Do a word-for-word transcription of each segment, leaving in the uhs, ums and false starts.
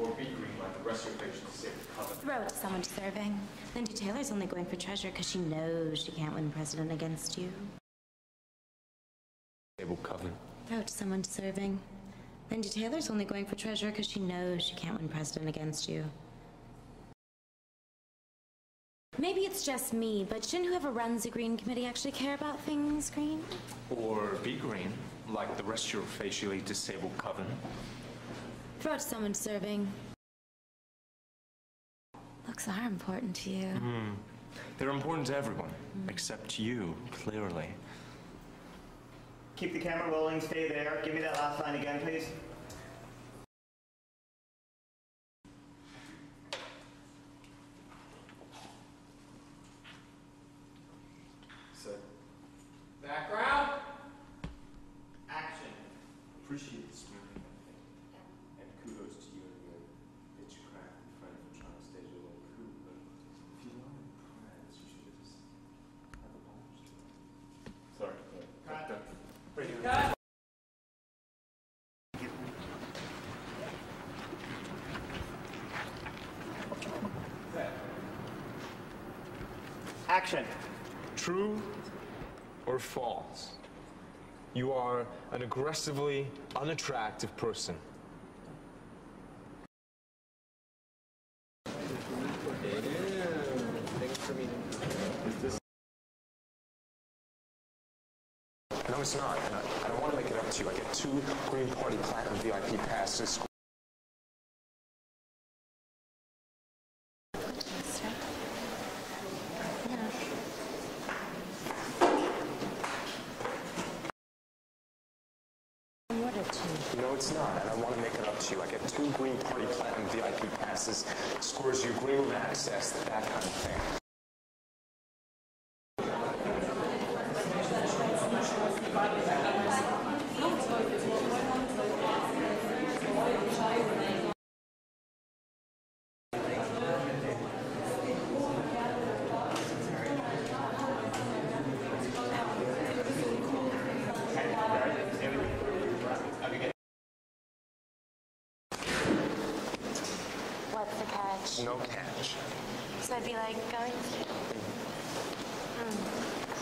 or be green like the rest of your patients to save the company. Throw it at someone deserving. Linda Taylor's only going for treasure because she knows she can't win president against you. Table covenant. Throw it to someone deserving. Linda Taylor's only going for treasure because she knows she can't win president against you. Maybe it's just me, but shouldn't whoever runs the Green Committee actually care about things green? Or be green, like the rest of your facially disabled covenant. Throw it to someone serving. Looks are important to you. Mm. They're important to everyone, mm. except you, clearly. Keep the camera rolling, stay there. Give me that last line again, please. Background. Action. Appreciate the swearing and kudos to you and your bitch crack in front of trying to stage a little coup, but if you want to prance, you should just have a balls to it. Sorry. Cut. Cut. Cut. Cut. Action. True or false? You are an aggressively unattractive person. Yeah. Thanks for meeting. Is this? No, it's not. And I, I don't want to make it up to you. I get two Green Party Platinum V I P passes. No, it's not, and I want to make it up to you. I get two Green Party Platinum V I P passes, scores you green room access, that kind of thing. No catch. So I'd be like, going. Mm.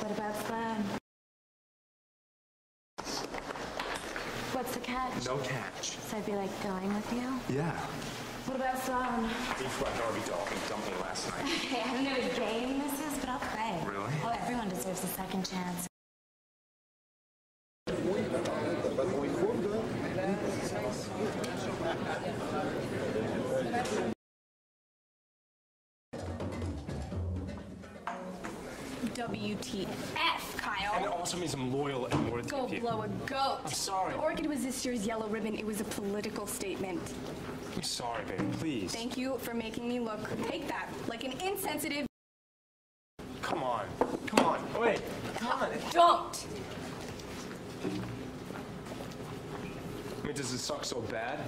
What about slam? What's the catch? No catch. So I'd be like, going with you? Yeah. What about slam? Beef by Darby Dalton dumped me last night. Okay, I don't know what game this is, but I'll play. Really? Oh, well, everyone deserves a second chance. W T F, Kyle. And it also means I'm loyal and worthy of you. Go blow a goat. I'm sorry. The orchid was this year's yellow ribbon. It was a political statement. I'm sorry, baby. Please. Thank you for making me look, take that, like an insensitive. Come on. Come on. Wait. Come on. Don't. I mean, does it suck so bad?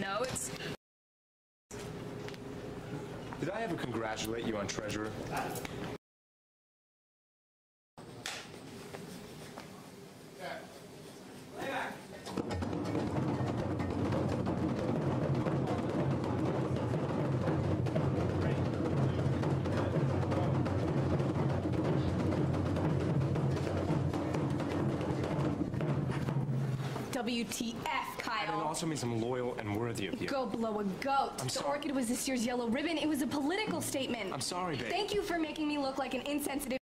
No, it's... Did I ever congratulate you on Treasurer? W T F, Kyle. And it also means I'm loyal and worthy of you. Go blow a goat. I'm the orchid was this year's yellow ribbon. It was a political statement. I'm sorry, babe. Thank you for making me look like an insensitive.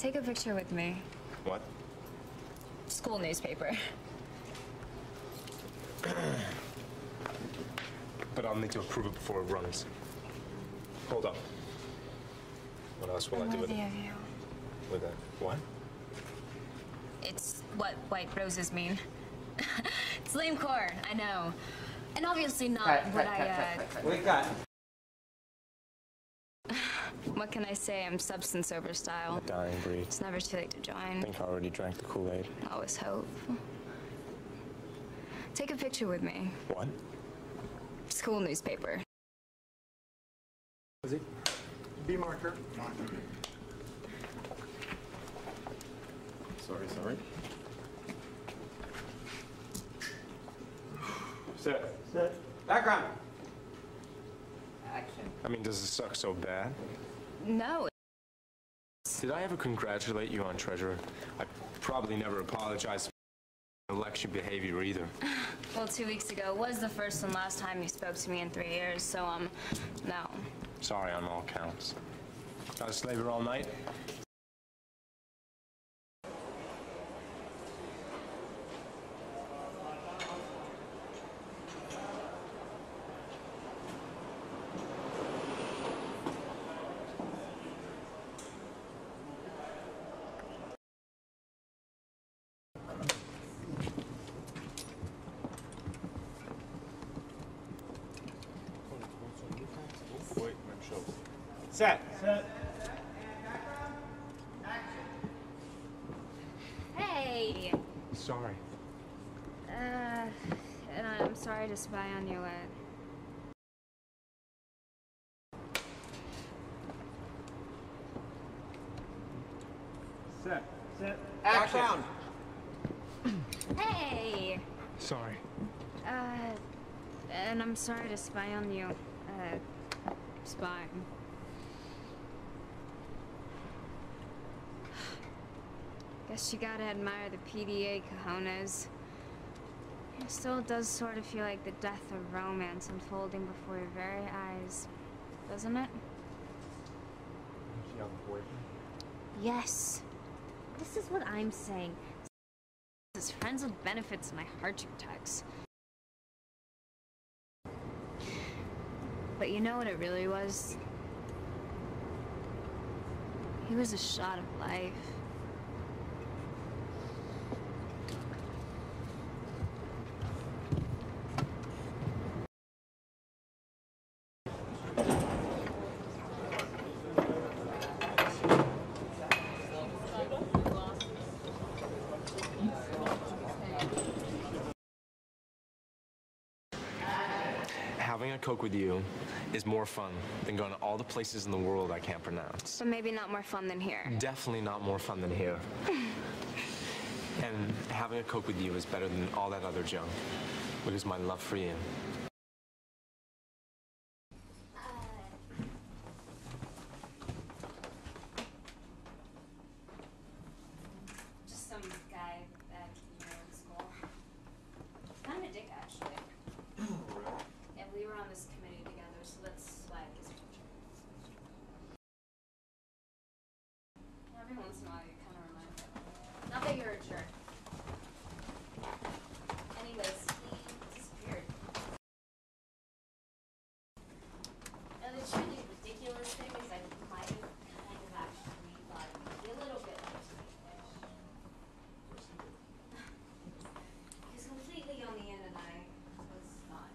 Take a picture with me. What? School newspaper. But I'll need to approve it before it runs. Hold up. What else will I'm I do with it? You. With that, what? It's what white roses mean. It's lame corn, I know. And obviously not right, what right, I, right, uh... Right, right, right. We got... What can I say? I'm substance over style. The dying breed. It's never too late to join. I think I already drank the Kool-Aid. Always hope. Take a picture with me. What? School newspaper. Was it? B marker. Marker. Sorry, sorry. Set. Set. Background. Action. I mean, does it suck so bad? No. Did I ever congratulate you on Treasurer? I probably never apologized for election behavior either. Well, two weeks ago was the first and last time you spoke to me in three years, so, um, no. Sorry on all counts. I was slaver all night. Set. Set. Hey. Sorry. Uh, and I'm sorry to spy on your lad. Set. Set. Action. Hey. Sorry. Uh, and I'm sorry to spy on you. Uh, spy. Guess you gotta admire the P D A cojones. It still does sort of feel like the death of romance unfolding before your very eyes, doesn't it? Does she have a boyfriend? Yes. This is what I'm saying. This is friends with benefits and my hardship tax. But you know what it really was? He was a shot of life. Having a Coke with you is more fun than going to all the places in the world I can't pronounce. But maybe not more fun than here. Definitely not more fun than here. And having a Coke with you is better than all that other junk, which is my love for you. Just some guy back here in school. Kind of a dick, actually. We were on this committee together, so let's slide this picture. Every once in a while, you kind of remind me. Not that you're a jerk. Anyways, he disappeared. And the truly ridiculous thing is I might have kind of actually thought it would be a little bit like Swedish. He was completely on the end, and I was not.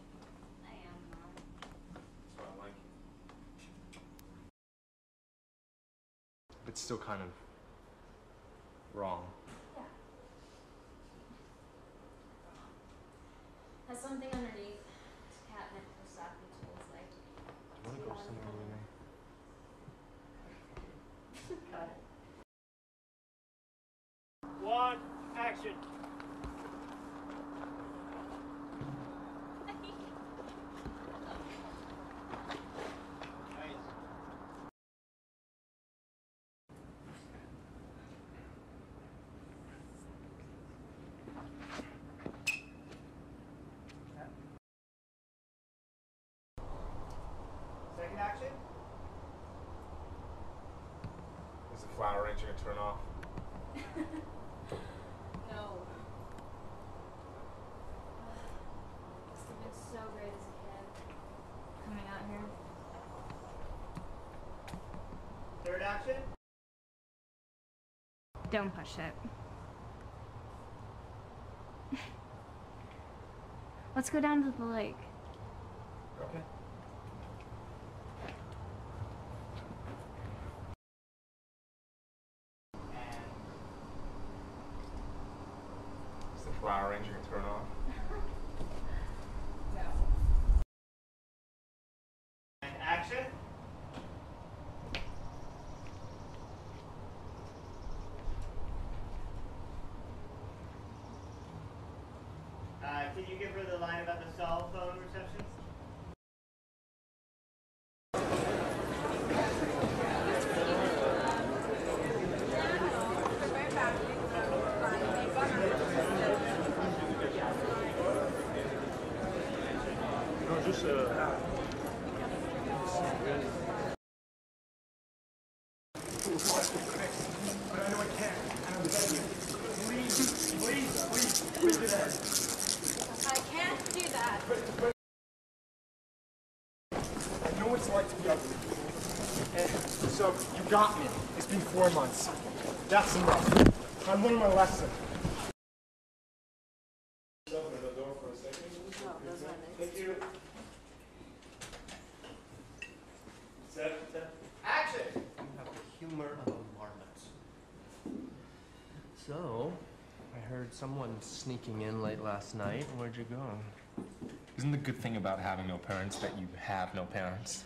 It's still kind of wrong. Yeah. Has something underneath the cabinet for soccer tools, like. Do you want to go somewhere with me? Got it. One, action. Action? Is the flower arrangement gonna turn off? No. Must have been so great as a kid. Coming out here. Third action? Don't push it. Let's go down to the lake. Okay. Flower Ranger can turn off. No. And action. Uh, Can you get rid of the line about the cell phone reception? Got me. It's been four months. That's enough. I learned my lesson. Thank you. Set, set. Action! You have the humor of a marmot. So, I heard someone sneaking in late last night. Where'd you go? Isn't the good thing about having no parents that you have no parents?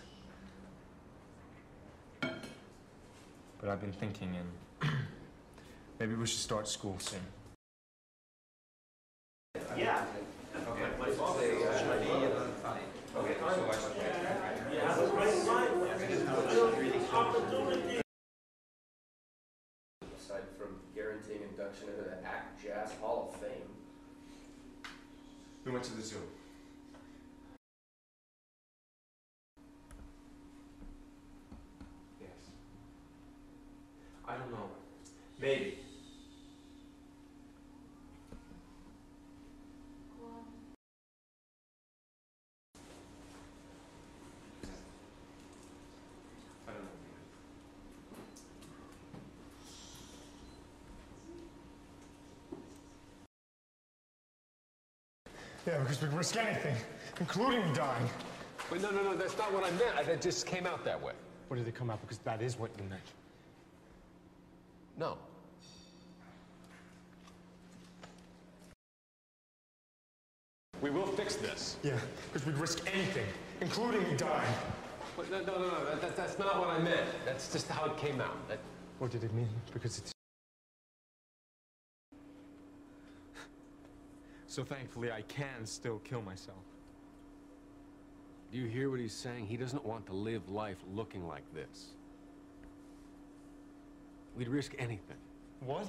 But I've been thinking, and maybe we should start school soon. Yeah. Okay. Let's all say Friday. Okay. So I should. Yeah. That's right. Opportunity. Aside from guaranteeing induction into the Act Jazz Hall of Fame, we went to the zoo. I don't know. Maybe. I don't know. Yeah, because we risk anything, including dying. But no, no, no, that's not what I meant. I, that just came out that way. What did it come out? Because that is what you meant. No. We will fix this. Yeah, because we'd risk anything, including dying. But no, no, no, no. That, that, that's not what I meant. That's just how it came out. That... What did it mean? Because it's... So thankfully, I can still kill myself. Do you hear what he's saying? He doesn't want to live life looking like this. We'd risk anything. What?